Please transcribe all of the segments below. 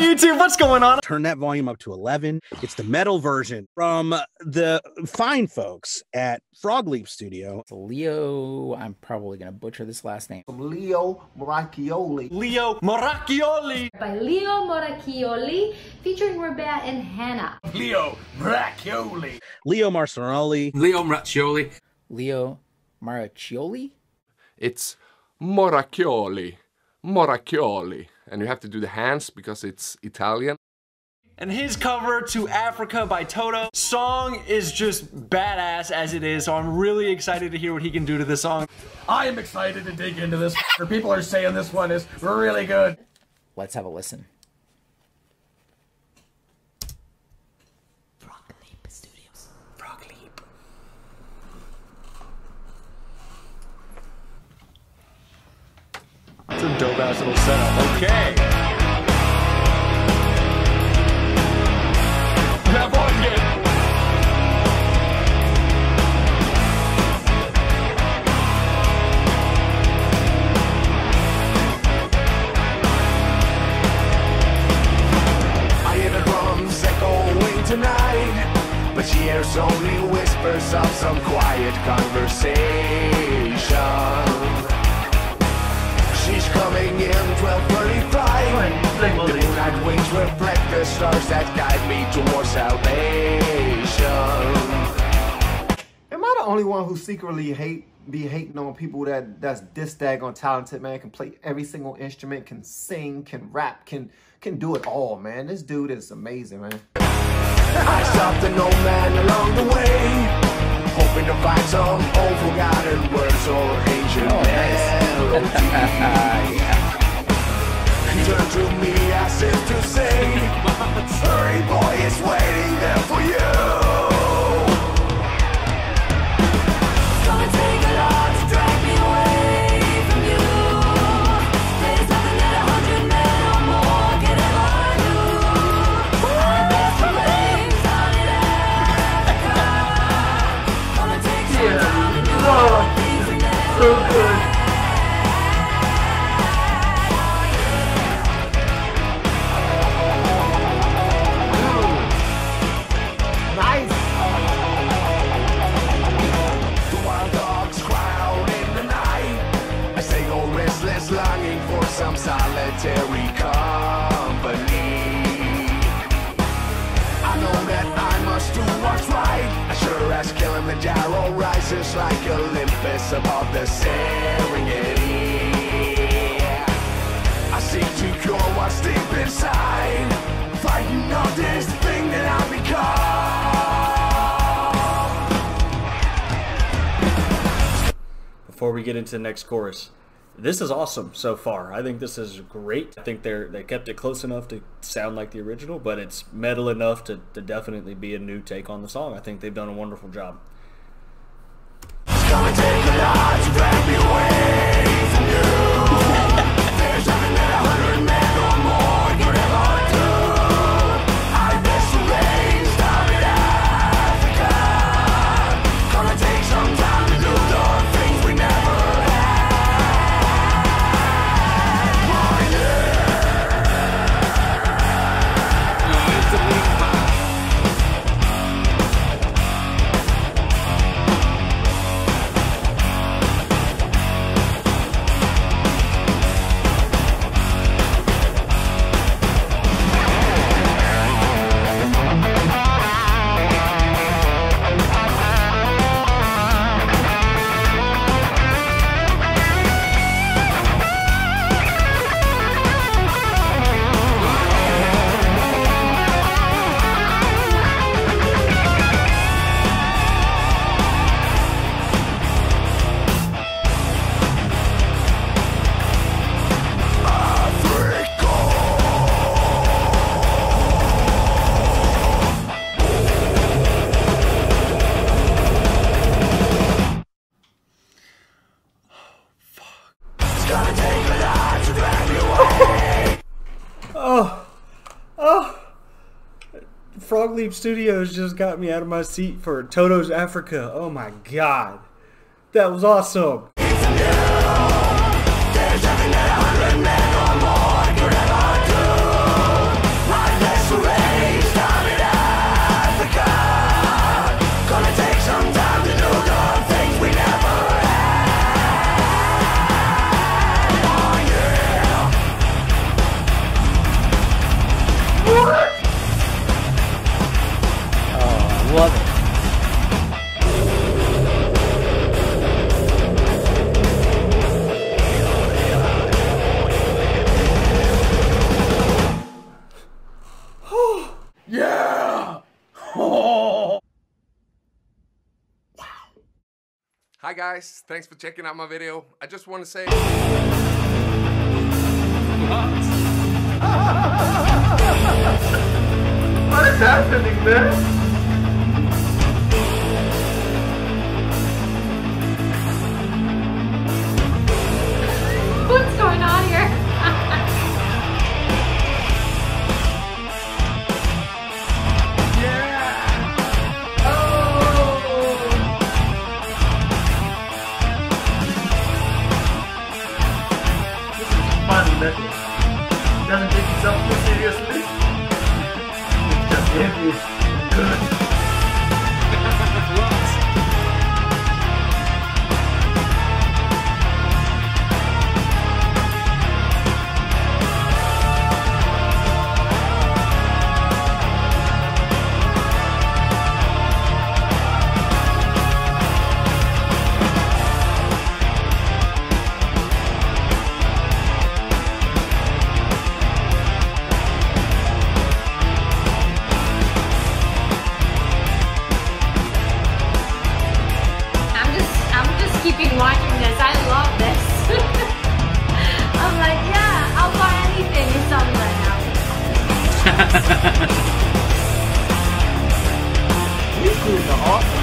Yo, YouTube, what's going on? Turn that volume up to 11. It's the metal version from the fine folks at Frog Leap Studio. It's Leo, I'm probably going to butcher this last name. Leo Moracchioli. Leo Moracchioli. By Leo Moracchioli, featuring Rabea and Hanna. Leo Moracchioli. Leo Marcinoli. Leo Moracchioli. Leo Moracchioli? It's Moracchioli. Moracchioli. And you have to do the hands because it's Italian. And his cover to Africa by Toto. Song is just badass as it is, so I'm really excited to hear what he can do to this song. I am excited to dig into this. People are saying this one is really good. Let's have a listen. Frog Leap Studios. Frog Leap. That's a dope ass little setup. Okay. But she hears only whispers of some quiet conversation. She's coming in 12:35. The moonlight wings reflect the stars that guide me towards salvation. Am I the only one who secretly be hating on people that's this daggone talented, man? Can play every single instrument, can sing, can rap, can do it all, man. This dude is amazing, man. I stopped an old man along the way, hoping to find some old forgotten words or ancient melody. He turned to me as if to say, hurry boy, it's waiting there for you. Come and take a lot to drag me away from you. There's nothing that 100 men or more can ever do. I'm best for me. So good. Nice. The wild dogs cry out in the night. I say, go restless, longing for some solitary company. I know that I must do what's right. As Kilimanjaro rises like Olympus above the Serengeti, I seek to cure what's deep inside, fighting all this thing that I've become. Before we get into the next chorus, this is awesome so far. I think this is great. I think they kept it close enough to sound like the original, but it's metal enough to definitely be a new take on the song. I think they've done a wonderful job. It's gonna take a lot to drag me away from you. There's nothing that 100 men or more can ever do. I best raised out in Africa. Gonna take some time to do the things we never. Frog Leap Studios just got me out of my seat for Toto's Africa. Oh my god. That was awesome. Hi guys, thanks for checking out my video. I just want to say... What is happening there? Doesn't take itself too seriously. It's just heavy. Good. Keeping watching this. I love this. I'm like, yeah, I'll buy anything it's on right now. You guys are awesome, yeah.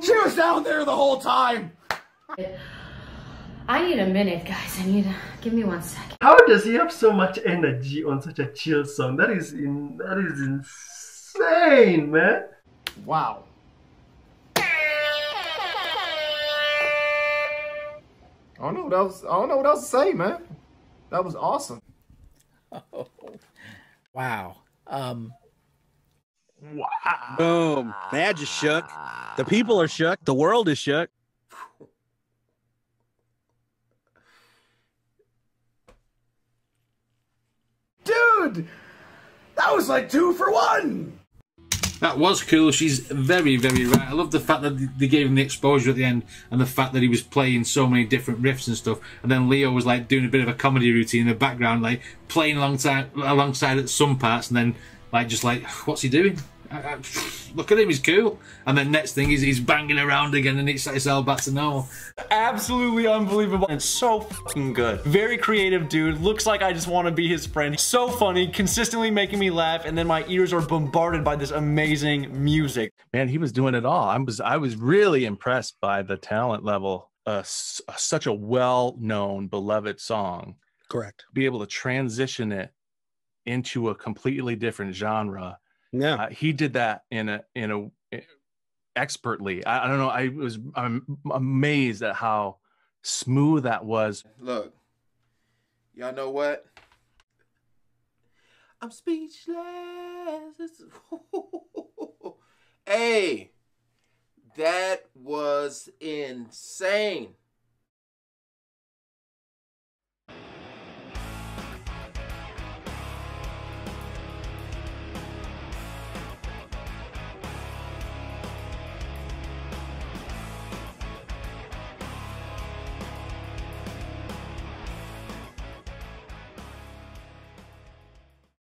She was down there the whole time. I need a minute, guys. Give me 1 second. How does he have so much energy on such a chill song? That is insane, man. Wow. I don't know what else to say, man. That was awesome. Oh. Wow. Wow. Boom. That just shook. The people are shook. The world is shook. Dude, that was like 2 for 1. That was cool. She's very, very right. I love the fact that they gave him the exposure at the end and the fact that he was playing so many different riffs and stuff. And then Leo was like doing a bit of a comedy routine in the background, like playing alongside at some parts and then just like, what's he doing? Look at him, he's cool. And then next thing is he's banging around again and it's all back to normal. Absolutely unbelievable and so fucking good. Very creative dude, looks like I just want to be his friend. So funny, consistently making me laugh, and then my ears are bombarded by this amazing music. Man, he was doing it all. I was really impressed by the talent level. Such a well-known, beloved song. Correct. Be able to transition it into a completely different genre. Yeah, he did that in a expertly. I don't know. I'm amazed at how smooth that was. Look, y'all know what? I'm speechless. Hey, that was insane.